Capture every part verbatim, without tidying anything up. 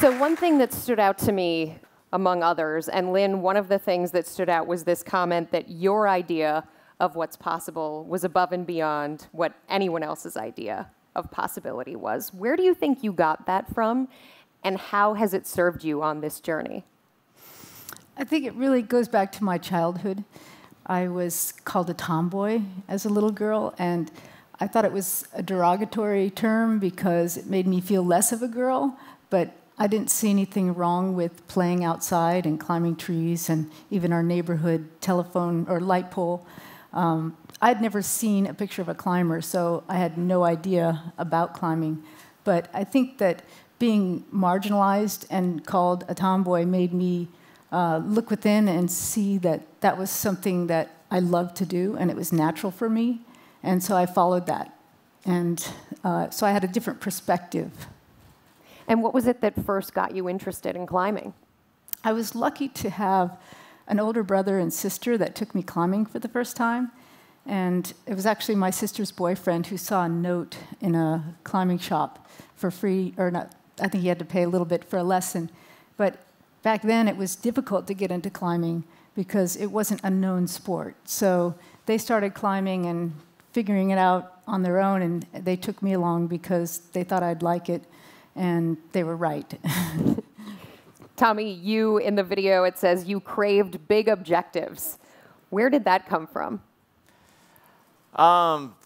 So one thing that stood out to me, among others, and Lynn, one of the things that stood out was this comment that your idea of what's possible was above and beyond what anyone else's idea of possibility was. Where do you think you got that from, and how has it served you on this journey? I think it really goes back to my childhood. I was called a tomboy as a little girl, and I thought it was a derogatory term because it made me feel less of a girl, but I didn't see anything wrong with playing outside and climbing trees and even our neighborhood telephone or light pole. Um, I'd never seen a picture of a climber, so I had no idea about climbing. But I think that being marginalized and called a tomboy made me uh, look within and see that that was something that I loved to do and it was natural for me. And so I followed that. And uh, so I had a different perspective. And what was it that first got you interested in climbing? I was lucky to have an older brother and sister that took me climbing for the first time. And it was actually my sister's boyfriend who saw a note in a climbing shop for free, or not, I think he had to pay a little bit for a lesson. But back then it was difficult to get into climbing because it wasn't a known sport. So they started climbing and figuring it out on their own, and they took me along because they thought I'd like it, and they were right. Tommy, you, in the video, it says you craved big objectives. Where did that come from? Um,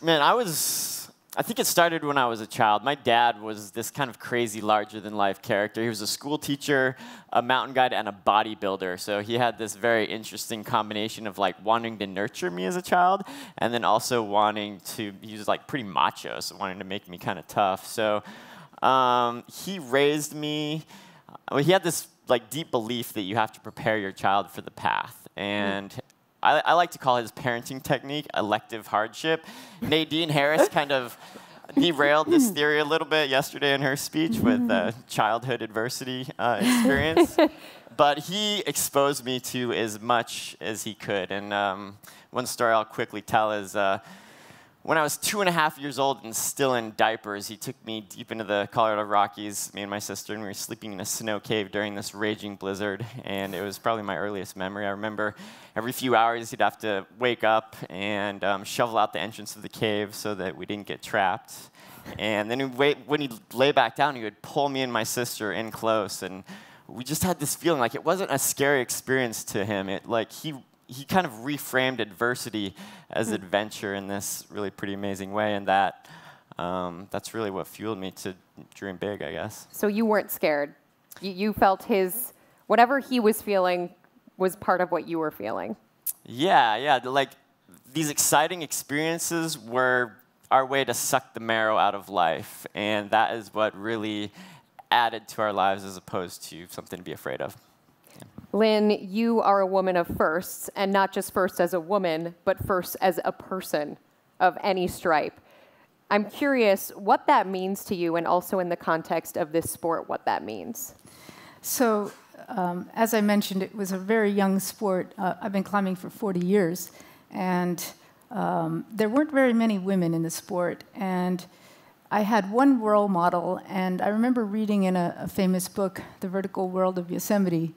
man, I was, I think it started when I was a child. My dad was this kind of crazy, larger-than-life character. He was a school teacher, a mountain guide, and a bodybuilder. So he had this very interesting combination of like wanting to nurture me as a child, and then also wanting to, he was like pretty macho, so wanting to make me kind of tough. So Um, he raised me, well, he had this like deep belief that you have to prepare your child for the path. And mm. I, I like to call his parenting technique elective hardship. Nadine Harris kind of derailed this theory a little bit yesterday in her speech with uh, childhood adversity uh, experience. But he exposed me to as much as he could. And um, one story I'll quickly tell is, uh, when I was two and a half years old and still in diapers, he took me deep into the Colorado Rockies, me and my sister, and we were sleeping in a snow cave during this raging blizzard, and it was probably my earliest memory. I remember every few hours he'd have to wake up and um, shovel out the entrance of the cave so that we didn't get trapped. And then he'd wait, when he'd lay back down, he would pull me and my sister in close, and we just had this feeling like it wasn't a scary experience to him. It like he. He kind of reframed adversity as adventure in this really pretty amazing way, and that um, that's really what fueled me to dream big, I guess. So you weren't scared. You, you felt his, whatever he was feeling was part of what you were feeling. Yeah, yeah. Like, these exciting experiences were our way to suck the marrow out of life, and that is what really added to our lives as opposed to something to be afraid of. Lynn, you are a woman of firsts, and not just first as a woman, but first as a person of any stripe. I'm curious what that means to you, and also in the context of this sport, what that means. So, um, as I mentioned, it was a very young sport. Uh, I've been climbing for forty years, and um, there weren't very many women in the sport. And I had one role model, and I remember reading in a, a famous book, The Vertical World of Yosemite,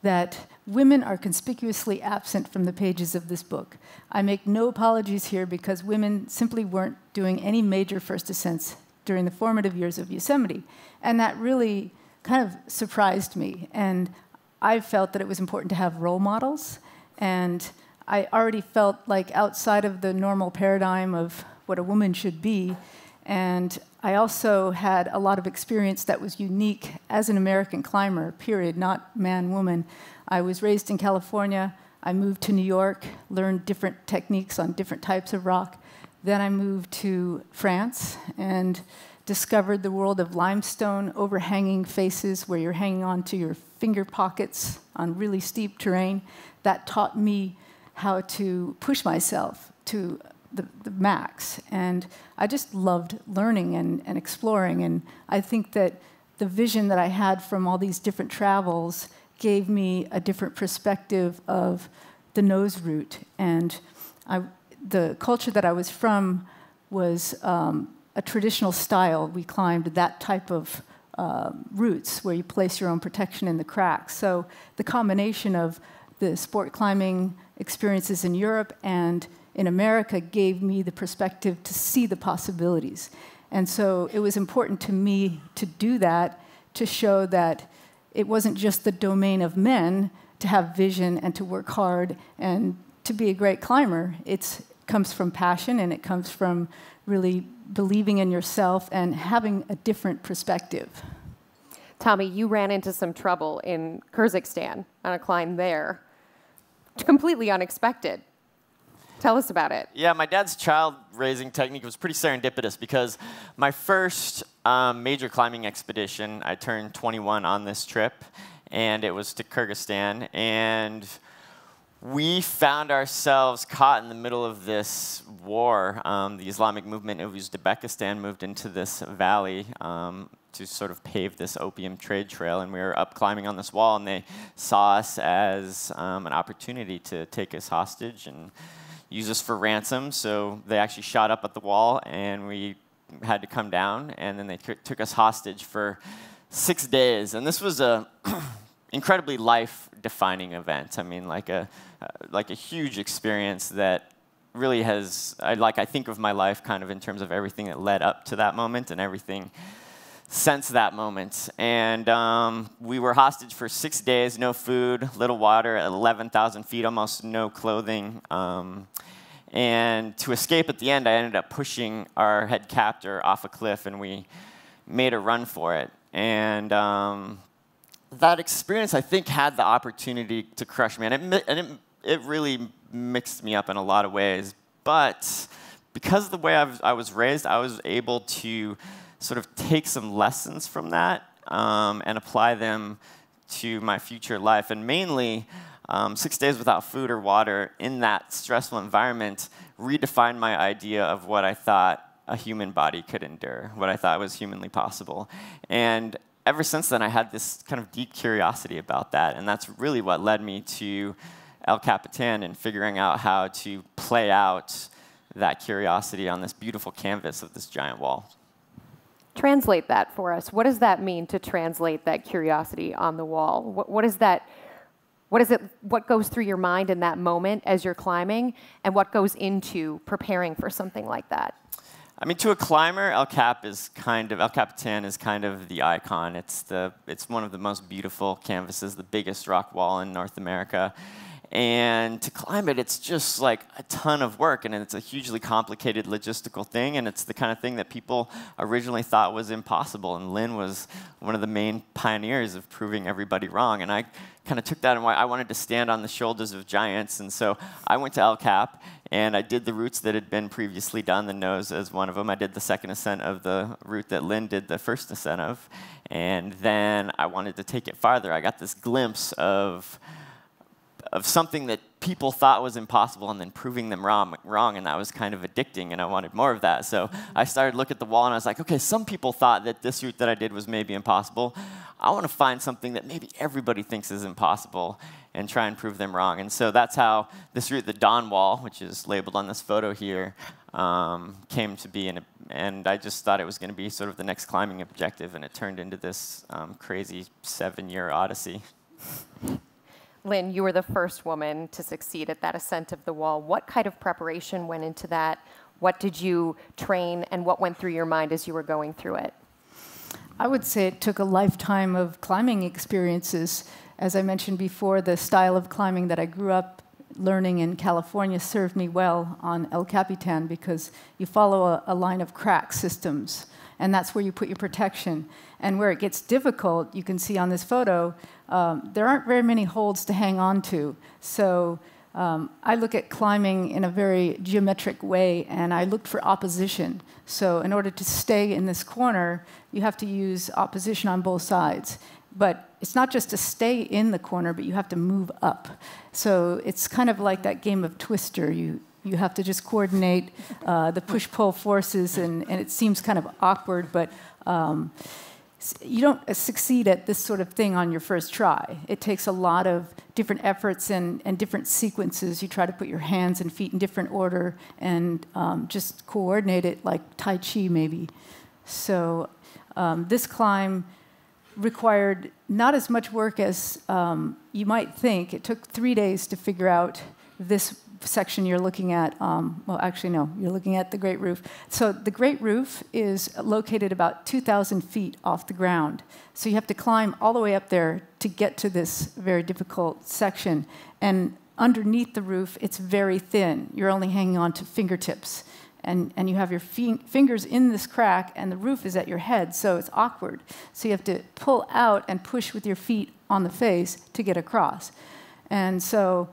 that women are conspicuously absent from the pages of this book. I make no apologies here because women simply weren't doing any major first ascents during the formative years of Yosemite. And that really kind of surprised me. And I felt that it was important to have role models. And I already felt like outside of the normal paradigm of what a woman should be. And I also had a lot of experience that was unique as an American climber, period, not man, woman. I was raised in California. I moved to New York, learned different techniques on different types of rock. Then I moved to France and discovered the world of limestone overhanging faces where you're hanging on to your finger pockets on really steep terrain. That taught me how to push myself to The, the max, and I just loved learning and, and exploring, and I think that the vision that I had from all these different travels gave me a different perspective of the Nose Route, and I, the culture that I was from was um, a traditional style. We climbed that type of uh, routes where you place your own protection in the cracks. So the combination of the sport climbing experiences in Europe and in America gave me the perspective to see the possibilities. And so it was important to me to do that, to show that it wasn't just the domain of men to have vision and to work hard and to be a great climber. It comes from passion, and it comes from really believing in yourself and having a different perspective. Tommy, you ran into some trouble in Kyrgyzstan on a climb there. Completely unexpected. Tell us about it. Yeah, my dad's child raising technique was pretty serendipitous, because my first um, major climbing expedition, I turned twenty-one on this trip, and it was to Kyrgyzstan. And we found ourselves caught in the middle of this war. Um, the Islamic Movement of Uzbekistan moved into this valley um, to sort of pave this opium trade trail, and we were up climbing on this wall, and they saw us as um, an opportunity to take us hostage and use us for ransom. So they actually shot up at the wall, and we had to come down, and then they took us hostage for six days. And this was a incredibly life-defining event. I mean, like a uh, like a huge experience that really has, I, like I think of my life kind of in terms of everything that led up to that moment and everything since that moment. And um, we were hostage for six days, no food, little water, at eleven thousand feet, almost no clothing. Um, and to escape at the end, I ended up pushing our head captor off a cliff, and we made a run for it. And um, that experience, I think, had the opportunity to crush me. And it, and it, it really mixed me up in a lot of ways. But because of the way I've, I was raised, I was able to sort of take some lessons from that um, and apply them to my future life. And mainly, um, six days without food or water in that stressful environment redefined my idea of what I thought a human body could endure, what I thought was humanly possible. And ever since then, I had this kind of deep curiosity about that, and that's really what led me to El Capitan and figuring out how to play out that curiosity on this beautiful canvas of this giant wall. Translate that for us. What does that mean to translate that curiosity on the wall? What, what is that? What is it? What goes through your mind in that moment as you're climbing, and what goes into preparing for something like that? I mean, to a climber, El Cap is kind of El Capitan is kind of the icon. It's the it's one of the most beautiful canvases, the biggest rock wall in North America. And to climb it, it's just like a ton of work, and it's a hugely complicated logistical thing, and it's the kind of thing that people originally thought was impossible. And Lynn was one of the main pioneers of proving everybody wrong. And I kind of took that, and I wanted to stand on the shoulders of giants. And so I went to El Cap, and I did the routes that had been previously done, the nose as one of them. I did the second ascent of the route that Lynn did the first ascent of. And then I wanted to take it farther. I got this glimpse of of something that people thought was impossible and then proving them wrong, wrong, and that was kind of addicting, and I wanted more of that. So I started looking at the wall, and I was like, okay, some people thought that this route that I did was maybe impossible. I want to find something that maybe everybody thinks is impossible and try and prove them wrong. And so that's how this route, the Dawn Wall, which is labeled on this photo here, um, came to be. And, and I just thought it was going to be sort of the next climbing objective, and it turned into this um, crazy seven-year odyssey. Lynn, you were the first woman to succeed at that ascent of the wall. What kind of preparation went into that? What did you train, and what went through your mind as you were going through it? I would say it took a lifetime of climbing experiences. As I mentioned before, the style of climbing that I grew up learning in California served me well on El Capitan, because you follow a, a line of crack systems, and that's where you put your protection. And where it gets difficult, you can see on this photo, um, there aren't very many holds to hang on to. So um, I look at climbing in a very geometric way, and I looked for opposition. So in order to stay in this corner, you have to use opposition on both sides. But it's not just to stay in the corner, but you have to move up. So it's kind of like that game of Twister. You, You have to just coordinate uh, the push-pull forces, and, and it seems kind of awkward, but um, you don't succeed at this sort of thing on your first try. It takes a lot of different efforts and, and different sequences. You try to put your hands and feet in different order and um, just coordinate it like Tai Chi, maybe. So um, this climb required not as much work as um, you might think. It took three days to figure out this section you're looking at. Um, well, actually, no, you're looking at the Great Roof. So the Great Roof is located about two thousand feet off the ground. So you have to climb all the way up there to get to this very difficult section. And underneath the roof, it's very thin. You're only hanging on to fingertips. And, and you have your fi- fingers in this crack, and the roof is at your head, so it's awkward. So you have to pull out and push with your feet on the face to get across. And so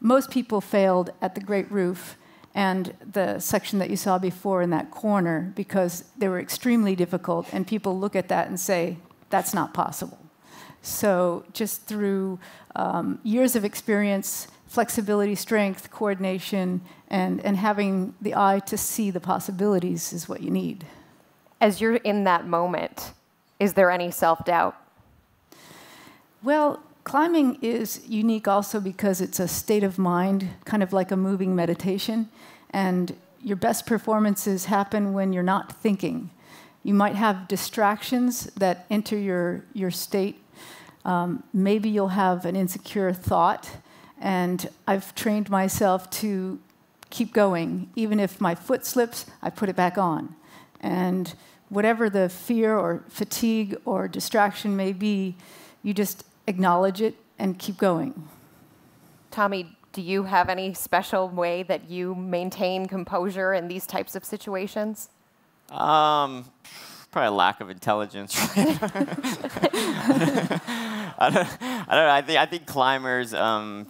most people failed at the Great Roof and the section that you saw before in that corner because they were extremely difficult, and people look at that and say, that's not possible. So just through um, years of experience, flexibility, strength, coordination, and, and having the eye to see the possibilities is what you need. As you're in that moment, is there any self-doubt? Well, climbing is unique also because it's a state of mind, kind of like a moving meditation, and your best performances happen when you're not thinking. You might have distractions that enter your, your state. Um, maybe you'll have an insecure thought. And I've trained myself to keep going. Even if my foot slips, I put it back on. And whatever the fear or fatigue or distraction may be, you just acknowledge it and keep going. Tommy, do you have any special way that you maintain composure in these types of situations? Um, probably a lack of intelligence. I don't, I don't know. I think, I think climbers... Um,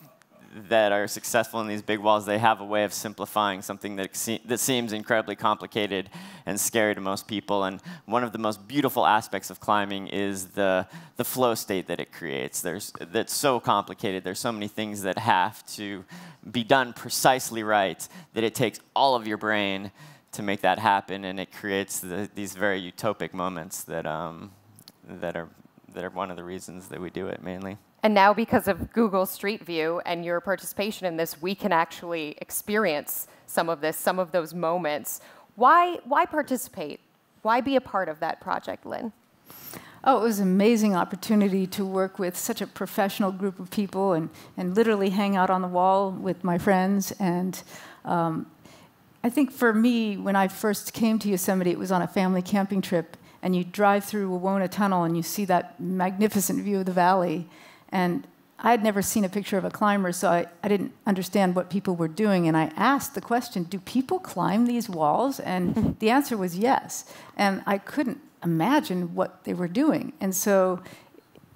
that are successful in these big walls, they have a way of simplifying something that, se that seems incredibly complicated and scary to most people. And one of the most beautiful aspects of climbing is the, the flow state that it creates. There's, that's so complicated. There's so many things that have to be done precisely right that it takes all of your brain to make that happen. And it creates the, these very utopic moments that, um, that, are, that are one of the reasons that we do it mainly. And now, because of Google Street View and your participation in this, we can actually experience some of this, some of those moments. Why, why participate? Why be a part of that project, Lynn? Oh, it was an amazing opportunity to work with such a professional group of people and, and literally hang out on the wall with my friends. And um, I think for me, when I first came to Yosemite, it was on a family camping trip. And you drive through Wawona Tunnel, and you see that magnificent view of the valley. And I had never seen a picture of a climber, so I, I didn't understand what people were doing. And I asked the question, do people climb these walls? And the answer was yes. And I couldn't imagine what they were doing. And so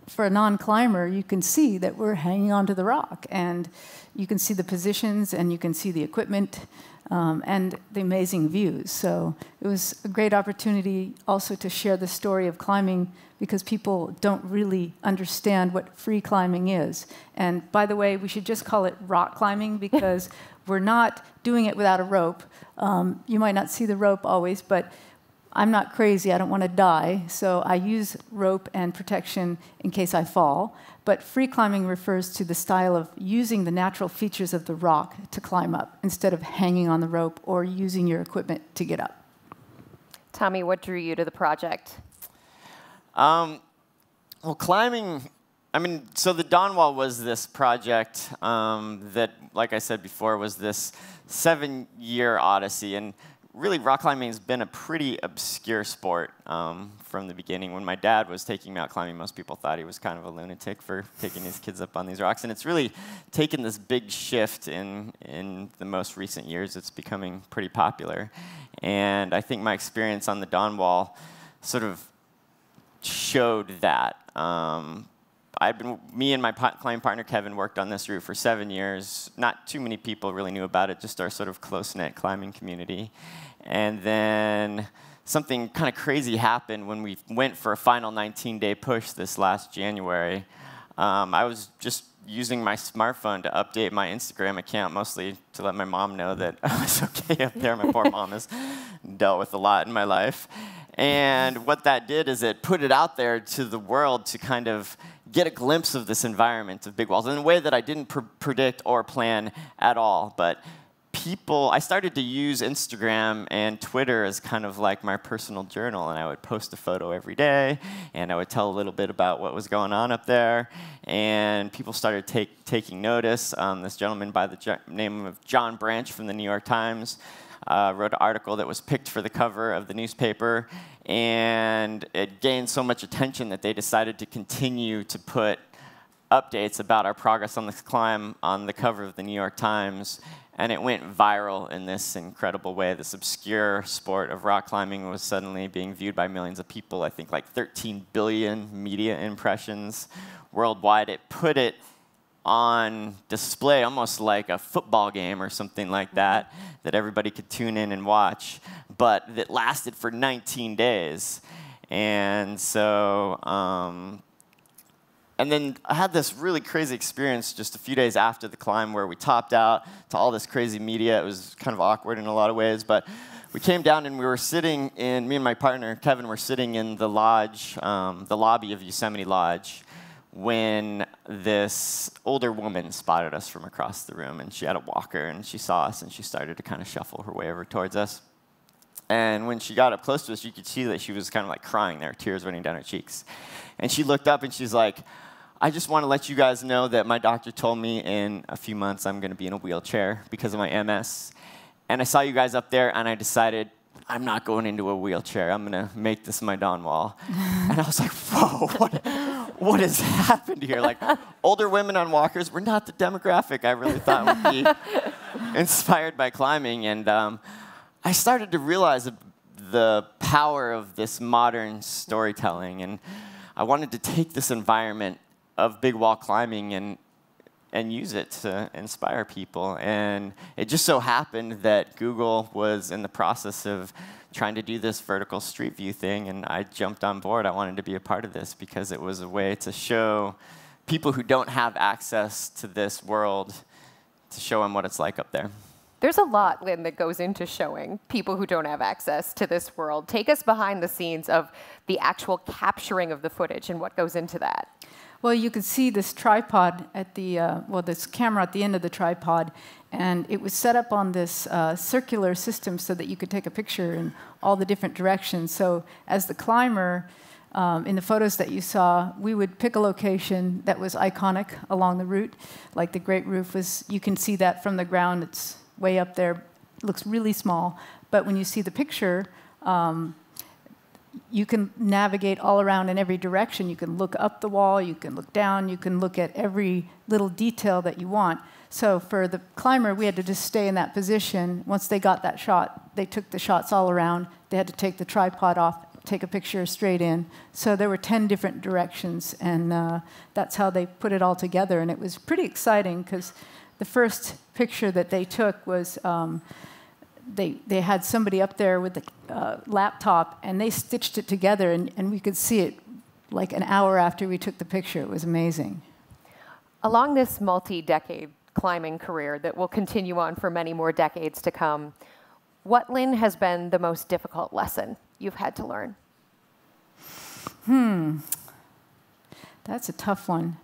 for a non-climber, you can see that we're hanging onto the rock. And you can see the positions, and you can see the equipment, um, and the amazing views. So it was a great opportunity also to share the story of climbing, because people don't really understand what free climbing is. And by the way, we should just call it rock climbing, because we're not doing it without a rope. Um, you might not see the rope always, but I'm not crazy. I don't want to die. So I use rope and protection in case I fall. But free climbing refers to the style of using the natural features of the rock to climb up, instead of hanging on the rope or using your equipment to get up. Tommy, what drew you to the project? Um, well, climbing, I mean, so the Dawn Wall was this project um, that, like I said before, was this seven-year odyssey. And really, rock climbing has been a pretty obscure sport um, from the beginning. When my dad was taking me out climbing, most people thought he was kind of a lunatic for taking his kids up on these rocks. And it's really taken this big shift in, in the most recent years. It's becoming pretty popular. And I think my experience on the Dawn Wall sort of showed that. Um, I've been, me and my climbing partner Kevin worked on this route for seven years. Not too many people really knew about it, just our sort of close-knit climbing community. And then something kind of crazy happened when we went for a final nineteen-day push this last January. Um, I was just using my smartphone to update my Instagram account, mostly to let my mom know that I was okay up there. My poor mom has dealt with a lot in my life. And what that did is it put it out there to the world to kind of get a glimpse of this environment of big walls in a way that I didn't pr predict or plan at all. But people, I started to use Instagram and Twitter as kind of like my personal journal, and I would post a photo every day, and I would tell a little bit about what was going on up there, and people started take, taking notice. Um, this gentleman by the name of John Branch from the New York Times uh, wrote an article that was picked for the cover of the newspaper, and it gained so much attention that they decided to continue to put updates about our progress on this climb on the cover of the New York Times, and it went viral in this incredible way. This obscure sport of rock climbing was suddenly being viewed by millions of people, I think like thirteen billion media impressions worldwide. It put it on display, almost like a football game or something like that, that everybody could tune in and watch, but that lasted for nineteen days. And so, um, And then I had this really crazy experience just a few days after the climb where we topped out to all this crazy media. It was kind of awkward in a lot of ways, but we came down and we were sitting in, me and my partner, Kevin, were sitting in the lodge, um, the lobby of Yosemite Lodge, when this older woman spotted us from across the room, and she had a walker and she saw us and she started to kind of shuffle her way over towards us. And when she got up close to us, you could see that she was kind of like crying. There were tears running down her cheeks. And she looked up and she's like, I just want to let you guys know that my doctor told me in a few months I'm going to be in a wheelchair because of my M S. And I saw you guys up there, and I decided I'm not going into a wheelchair. I'm going to make this my Dawn Wall. And I was like, whoa, what, what has happened here? Like, older women on walkers were not the demographic I really thought would be inspired by climbing. And um, I started to realize the power of this modern storytelling. And I wanted to take this environment of big wall climbing and and use it to inspire people. And it just so happened that Google was in the process of trying to do this vertical street view thing, and I jumped on board. I wanted to be a part of this because it was a way to show people who don't have access to this world, to show them what it's like up there. There's a lot, Lynn, that goes into showing people who don't have access to this world. Take us behind the scenes of the actual capturing of the footage and what goes into that. Well, you could see this tripod at the, uh, well, this camera at the end of the tripod, and it was set up on this uh, circular system so that you could take a picture in all the different directions. So as the climber, um, in the photos that you saw, we would pick a location that was iconic along the route, like the Great Roof was, you can see that from the ground, it's way up there, it looks really small, but when you see the picture, um, you can navigate all around in every direction. You can look up the wall, you can look down, you can look at every little detail that you want. So for the climber, we had to just stay in that position. Once they got that shot, they took the shots all around. They had to take the tripod off, take a picture straight in. So there were ten different directions, and uh, that's how they put it all together. And it was pretty exciting because the first picture that they took was um, They, they had somebody up there with a uh, laptop, and they stitched it together, and, and we could see it like an hour after we took the picture. It was amazing. Along this multi-decade climbing career that will continue on for many more decades to come, what, Lynn, has been the most difficult lesson you've had to learn? Hmm. That's a tough one.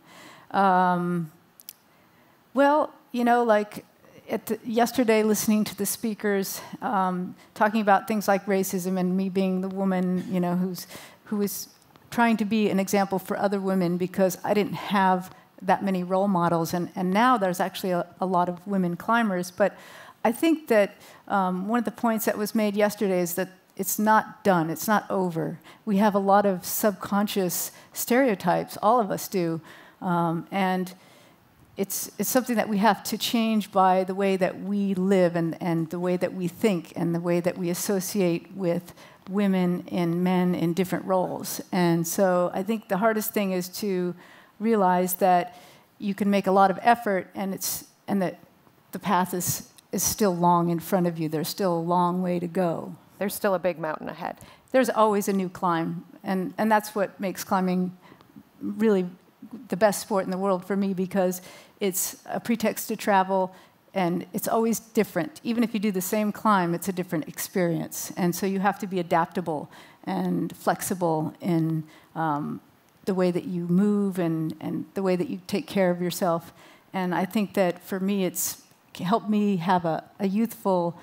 Um, well, you know, like... At the, yesterday, listening to the speakers um, talking about things like racism and me being the woman, you know, who's who is trying to be an example for other women because I didn't have that many role models, and and now there's actually a, a lot of women climbers. But I think that um, one of the points that was made yesterday is that it's not done. It's not over. We have a lot of subconscious stereotypes. All of us do, um, and. It's, it's something that we have to change by the way that we live and, and the way that we think and the way that we associate with women and men in different roles. And so I think the hardest thing is to realize that you can make a lot of effort and, it's, and that the path is, is still long in front of you. There's still a long way to go. There's still a big mountain ahead. There's always a new climb, and, and that's what makes climbing really the best sport in the world for me, because it's a pretext to travel, and it's always different. Even if you do the same climb, it's a different experience. And so you have to be adaptable and flexible in um, the way that you move and, and the way that you take care of yourself. And I think that for me, it's helped me have a, a youthful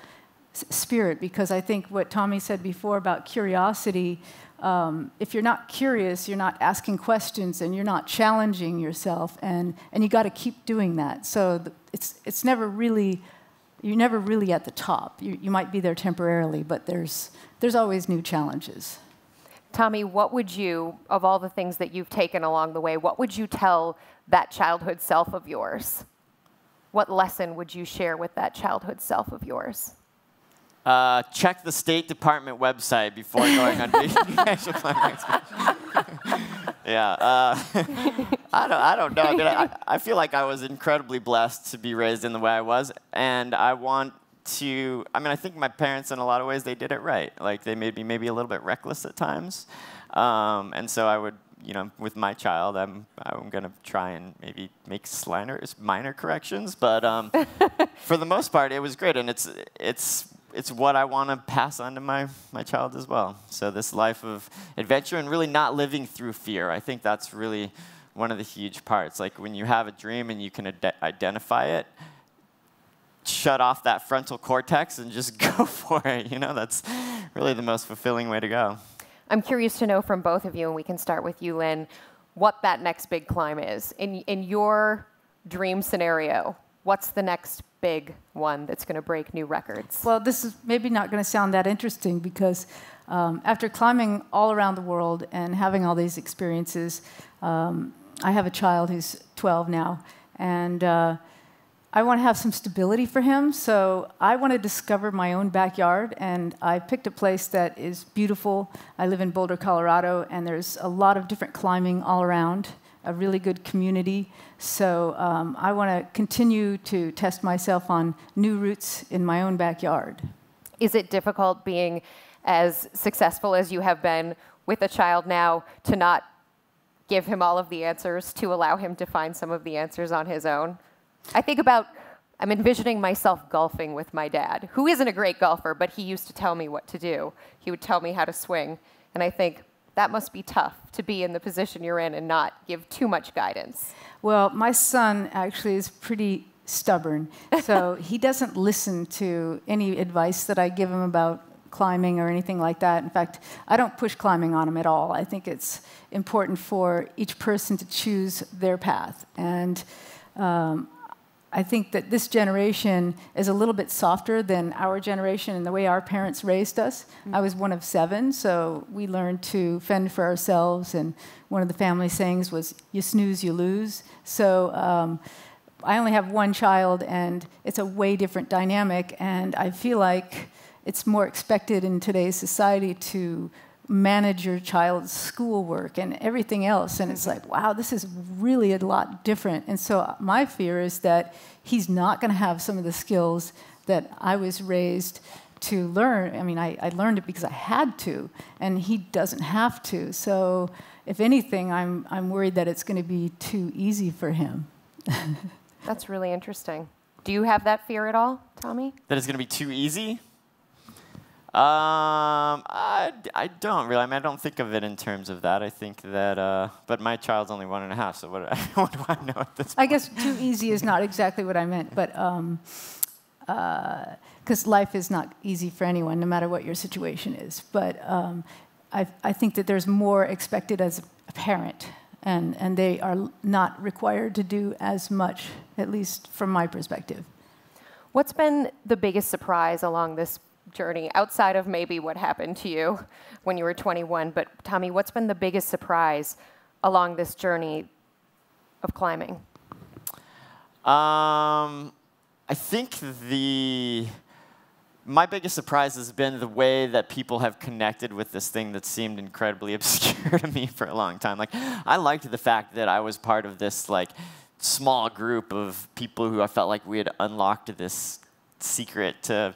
spirit, because I think what Tommy said before about curiosity, um, if you're not curious, you're not asking questions and you're not challenging yourself, and, and you got to keep doing that. So the, it's, it's never really, you're never really at the top. You, you might be there temporarily, but there's, there's always new challenges. Tommy, what would you, of all the things that you've taken along the way, what would you tell that childhood self of yours? What lesson would you share with that childhood self of yours? Uh, check the State Department website before going on vacation. Yeah, uh, I don't, I don't know. I, mean, I, I feel like I was incredibly blessed to be raised in the way I was, and I want to. I mean, I think my parents, in a lot of ways, they did it right. Like they made me maybe a little bit reckless at times, um, and so I would, you know, with my child, I'm I'm gonna try and maybe make sliders, minor corrections, but um, for the most part, it was great, and it's it's. It's what I want to pass on to my, my child as well. So this life of adventure and really not living through fear. I think that's really one of the huge parts. Like when you have a dream and you can ad- identify it, shut off that frontal cortex and just go for it. You know, that's really the most fulfilling way to go. I'm curious to know from both of you, and we can start with you, Lynn, what that next big climb is. In, in your dream scenario, what's the next big one that's going to break new records? Well, this is maybe not going to sound that interesting, because um, after climbing all around the world and having all these experiences, um, I have a child who's twelve now, and uh, I want to have some stability for him, so I want to discover my own backyard, and I picked a place that is beautiful. I live in Boulder, Colorado, and there's a lot of different climbing all around. A really good community, so um, I want to continue to test myself on new routes in my own backyard. Is it difficult, being as successful as you have been with a child now, to not give him all of the answers, to allow him to find some of the answers on his own? I think about, I'm envisioning myself golfing with my dad, who isn't a great golfer, but he used to tell me what to do. He would tell me how to swing, and I think, that must be tough to be in the position you're in and not give too much guidance. Well, my son actually is pretty stubborn, so he doesn't listen to any advice that I give him about climbing or anything like that. In fact, I don't push climbing on him at all. I think it's important for each person to choose their path. And um, I think that this generation is a little bit softer than our generation and the way our parents raised us. Mm-hmm. I was one of seven, so we learned to fend for ourselves, and one of the family sayings was, you snooze, you lose. So um, I only have one child, and it's a way different dynamic, and I feel like it's more expected in today's society to manage your child's schoolwork and everything else, and it's like, wow, this is really a lot different. And so my fear is that he's not going to have some of the skills that I was raised to learn. I mean, I, I learned it because I had to, and he doesn't have to. So if anything, I'm, I'm worried that it's going to be too easy for him. That's really interesting. Do you have that fear at all, Tommy? That it's going to be too easy? Um, I, I don't really. I mean, I don't think of it in terms of that. I think that, uh, but my child's only one and a half, so what, what do I know at this point? I guess too easy is not exactly what I meant, but um, uh, because life is not easy for anyone, no matter what your situation is. But um, I, I think that there's more expected as a parent, and, and they are not required to do as much, at least from my perspective. What's been the biggest surprise along this journey, outside of maybe what happened to you when you were twenty-one, but Tommy, what's been the biggest surprise along this journey of climbing? Um, I think the, my biggest surprise has been the way that people have connected with this thing that seemed incredibly obscure to me for a long time. Like, I liked the fact that I was part of this, like, small group of people who I felt like we had unlocked this secret to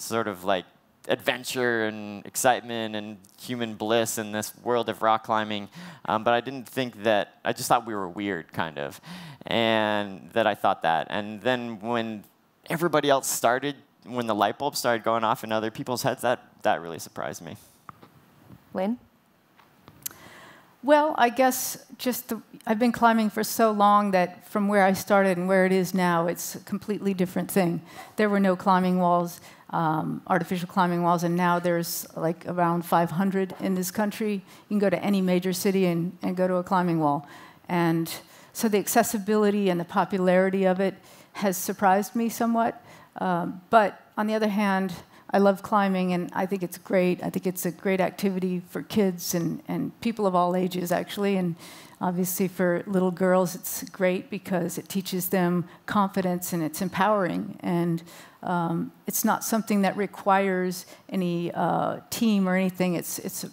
sort of like adventure and excitement and human bliss in this world of rock climbing. Um, but I didn't think that, I just thought we were weird, kind of. And that I thought that. And then when everybody else started, when the light bulb started going off in other people's heads, that, that really surprised me. Lynn? Well, I guess just the, I've been climbing for so long that from where I started and where it is now, it's a completely different thing. There were no climbing walls, um, artificial climbing walls, and now there's like around five hundred in this country. You can go to any major city and, and go to a climbing wall. And so the accessibility and the popularity of it has surprised me somewhat. Um, but on the other hand, I love climbing, and I think it's great. I think it's a great activity for kids and, and people of all ages, actually. And obviously for little girls, it's great because it teaches them confidence, and it's empowering. And um, it's not something that requires any uh, team or anything. It's, it's,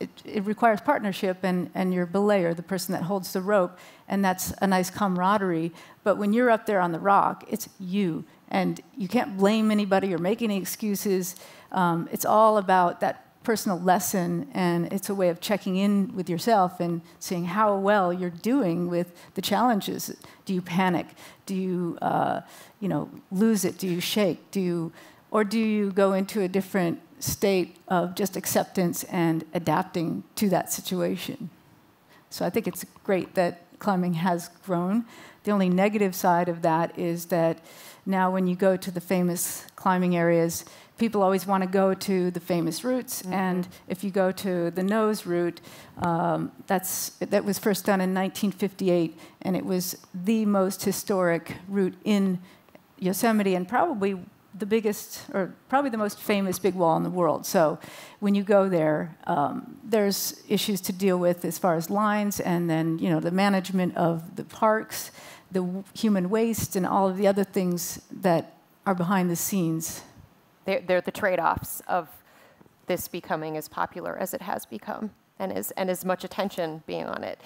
it, it requires partnership and, and your belayer, the person that holds the rope. And that's a nice camaraderie. But when you're up there on the rock, it's you. And you can't blame anybody or make any excuses. Um, it's all about that personal lesson, and it's a way of checking in with yourself and seeing how well you're doing with the challenges. Do you panic? Do you, uh, you know, lose it? Do you shake? Do you, or do you go into a different state of just acceptance and adapting to that situation? So I think it's great that climbing has grown. The only negative side of that is that now when you go to the famous climbing areas, people always want to go to the famous routes. Mm-hmm. And if you go to the Nose Route, um, that's, that was first done in nineteen fifty-eight, and it was the most historic route in Yosemite and probably the biggest, or probably the most famous big wall in the world. So when you go there, um, there's issues to deal with as far as lines, and then you know the management of the parks, the human waste, and all of the other things that are behind the scenes. They're, they're the trade-offs of this becoming as popular as it has become, and as, and as much attention being on it.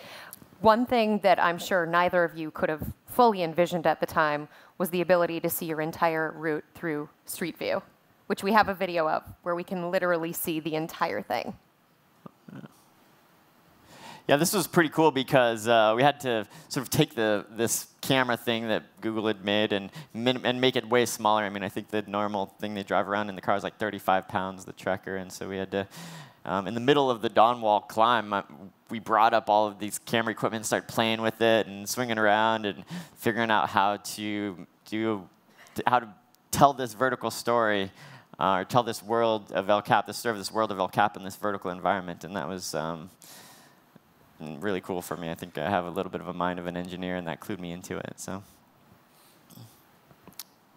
One thing that I'm sure neither of you could have fully envisioned at the time was the ability to see your entire route through Street View, which we have a video of, where we can literally see the entire thing. Yeah, this was pretty cool because uh, we had to sort of take the this camera thing that Google had made and and make it way smaller. I mean, I think the normal thing they drive around in the car is like thirty-five pounds, the Trekker, and so we had to, um, in the middle of the Dawn Wall climb, uh, we brought up all of these camera equipment and started playing with it and swinging around and figuring out how to do how to tell this vertical story. Uh, or tell this world of El Cap, the story of this world of El Cap in this vertical environment, and that was um, really cool for me. I think I have a little bit of a mind of an engineer, and that clued me into it. So,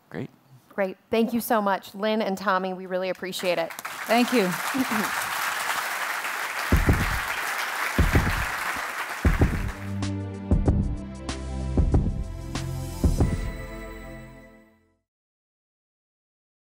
great. Great. Thank you so much, Lynn and Tommy. We really appreciate it. Thank you.